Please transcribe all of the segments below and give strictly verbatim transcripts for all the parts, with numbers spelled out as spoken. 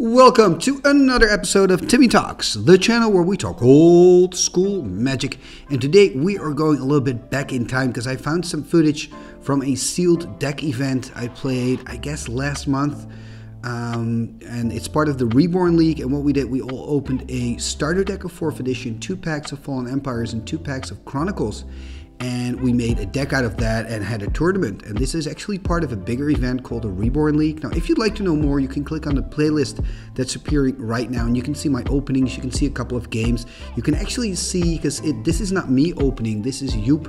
Welcome to another episode of Timmy Talks, the channel where we talk old school magic. And today we are going a little bit back in time because I found some footage from a sealed deck event I played, I guess, last month. Um, and it's part of the Reborn League. And what we did, we all opened a starter deck of fourth edition, two packs of Fallen Empires, and two packs of Chronicles. And we made a deck out of that and had a tournament. And this is actually part of a bigger event called the Reborn League. Now, if you'd like to know more, you can click on the playlist that's appearing right now. And you can see my openings. You can see a couple of games. You can actually see, because this is not me opening. This is Joop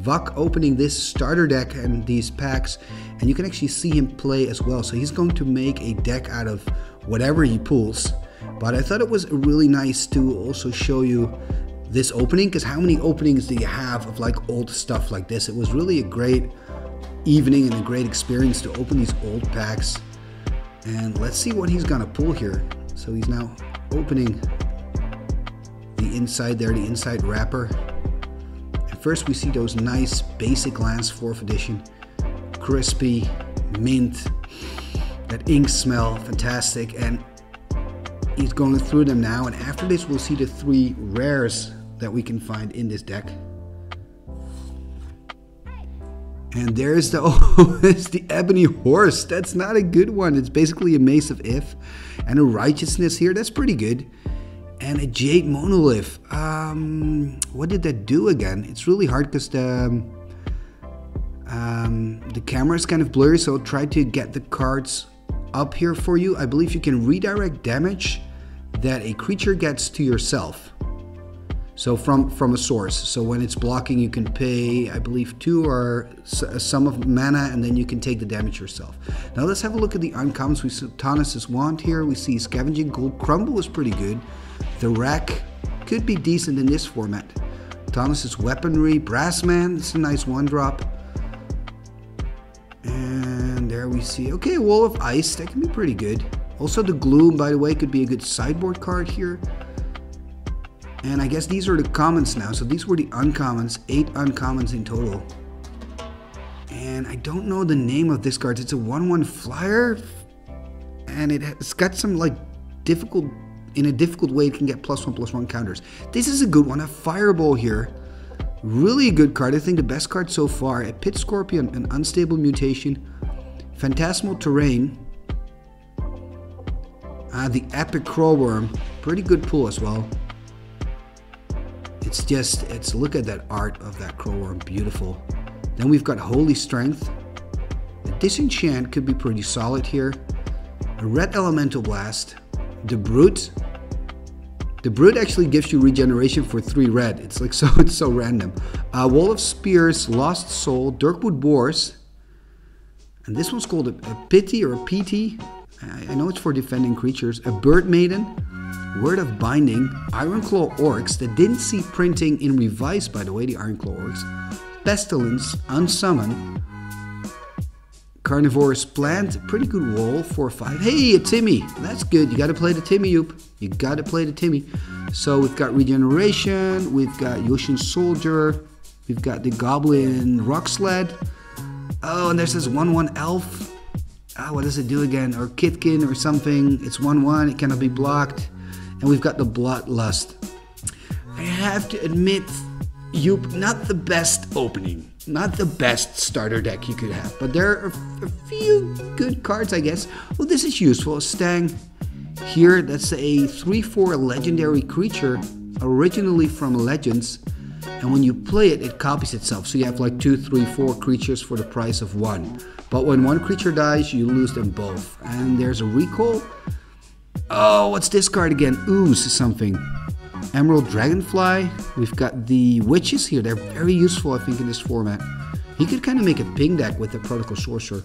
Vak opening this starter deck and these packs. And you can actually see him play as well. So he's going to make a deck out of whatever he pulls. But I thought it was really nice to also show you this opening, because how many openings do you have of like old stuff like this? It was really a great evening and a great experience to open these old packs. And let's see what he's gonna pull here. So he's now opening the inside there, the inside wrapper. And first we see those nice basic lands, fourth edition, crispy, mint, that ink smell, fantastic. And he's going through them now, and after this we'll see the three rares that we can find in this deck. And there's the oh, it's the Ebony Horse. That's not a good one. It's basically a Mace of If and a Righteousness here. That's pretty good. And a Jade Monolith. Um, what did that do again? It's really hard because the um, the camera is kind of blurry. So I'll try to get the cards up here for you. I believe you can redirect damage that a creature gets to yourself. So from from a source. So when it's blocking, you can pay, I believe, two or a sum of mana, and then you can take the damage yourself. Now let's have a look at the uncommons. We see Tanas's Wand here. We see Scavenging. Gold Crumble was pretty good. The Wreck could be decent in this format. Tanas's Weaponry. Brassman. It's a nice one drop. And there we see. Okay, Wall of Ice. That can be pretty good. Also the Gloom, by the way, could be a good sideboard card here. And I guess these are the commons now. So these were the uncommons, eight uncommons in total. And I don't know the name of this card. It's a one one flyer. And it's got some like difficult, in a difficult way, it can get plus one, plus one counters. This is a good one, a Fireball here. Really good card. I think the best card so far. A Pit Scorpion, an Unstable Mutation. Phantasmal Terrain. Uh, the Epic Crawlworm. Pretty good pull as well. It's just, it's look at that art of that Crawlworm, beautiful. Then we've got Holy Strength. The Disenchant could be pretty solid here. A Red Elemental Blast. The Brute. The Brute actually gives you Regeneration for three red. It's like so, it's so random. Uh, Wall of Spears, Lost Soul, Dirkwood Boars. And this one's called a, a Pity or a P T. I, I know it's for defending creatures. A Bird Maiden. Word of Binding, Ironclaw Orcs, that didn't see printing in Revise, by the way, the Ironclaw Orcs, Pestilence, Unsummon, Carnivorous Plant, pretty good wall, four five. Hey, a Timmy, that's good. You gotta play the Timmy, Joop. You gotta play the Timmy. So we've got Regeneration, we've got Yoshin Soldier, we've got the Goblin Rock Sled. Oh, and there's this one one Elf. Ah, oh, what does it do again? Or Kitkin or something. It's one one, it cannot be blocked. And we've got the Bloodlust. I have to admit, Joop, not the best opening. Not the best starter deck you could have. But there are a few good cards, I guess. Well, this is useful. Stang here, that's a three four legendary creature, originally from Legends. And when you play it, it copies itself. So you have like two, three, four creatures for the price of one. But when one creature dies, you lose them both. And there's a recall. Oh, what's this card again? Ooze something. Emerald Dragonfly. We've got the Witches here. They're very useful, I think, in this format. He could kind of make a ping deck with the Prodigal Sorcerer.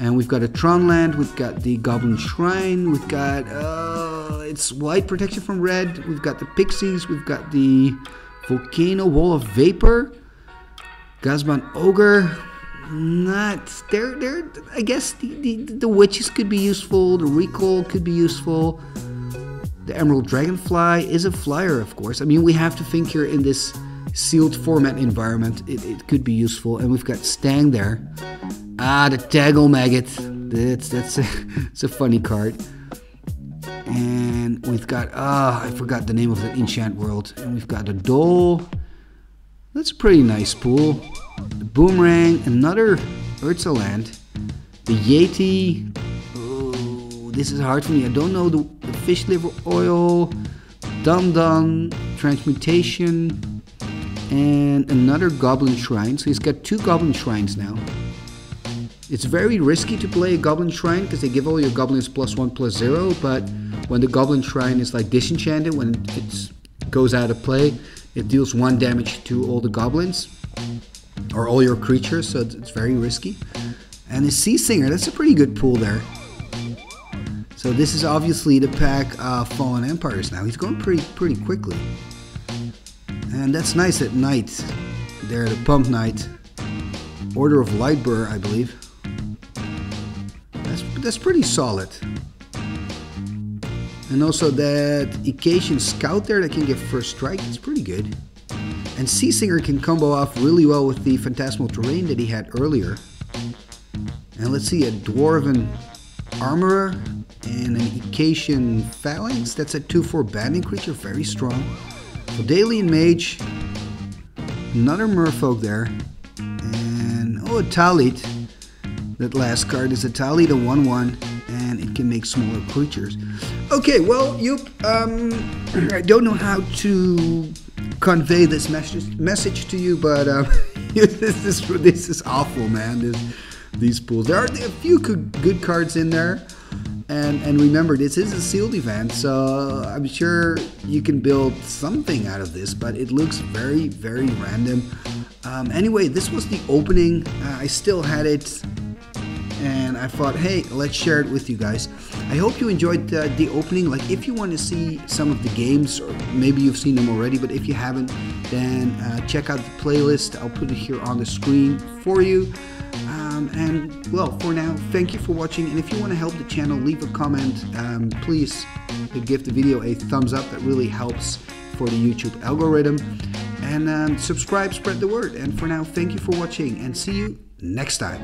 And we've got a Tron Land. We've got the Goblin Shrine. We've got, uh, it's white protection from red. We've got the Pixies. We've got the Volcano Wall of Vapor. Gazban Ogre. Not there, there. I guess the, the the Witches could be useful. The Recall could be useful. The Emerald Dragonfly is a flyer, of course. I mean, we have to think here in this sealed format environment. It, it could be useful, and we've got Stang there. Ah, the Taggle Maggot. That's that's a, it's a funny card. And we've got, ah, I forgot the name of the enchant world. And we've got a Dole. That's a pretty nice pool. The Boomerang, another Urza land. The Yeti. Oh, this is hard for me. I don't know the, the fish liver oil. Dum Dum, Transmutation. And another Goblin Shrine. So he's got two Goblin Shrines now. It's very risky to play a Goblin Shrine because they give all your goblins plus one, plus zero. But when the Goblin Shrine is like disenchanted, when it goes out of play, it deals one damage to all the goblins or all your creatures, so it's very risky. And the Sea Singer, that's a pretty good pool there. So this is obviously the pack of Fallen Empires now. He's going pretty pretty quickly. And that's nice at night. They're the Pump Knight. Order of Lightbearer, I believe. That's, that's pretty solid. And also that Acacian Scout there that can give first strike, it's pretty good. And Sea Singer can combo off really well with the Phantasmal Terrain that he had earlier. And let's see, a Dwarven Armorer and an Acacian Phalanx. That's a two four banding creature, very strong. Fidelian Mage, another Merfolk there. And oh, a Talit. That last card is a Talit, a one one, and it can make smaller creatures. Okay, well, you, um, I don't know how to convey this message message to you, but um, this is this is awful, man. This, these pools. There are a few good, good cards in there, and and remember, this is a sealed event, so I'm sure you can build something out of this, but it looks very very random. Um, anyway, this was the opening. Uh, I still had it. And I thought, hey, let's share it with you guys. I hope you enjoyed the, the opening. Like, if you want to see some of the games, or maybe you've seen them already, but if you haven't, then uh, check out the playlist. I'll put it here on the screen for you. Um, and, well, for now, thank you for watching. And if you want to help the channel, leave a comment. Um, please give the video a thumbs up. That really helps for the YouTube algorithm. And um, subscribe, spread the word. And for now, thank you for watching, and see you next time.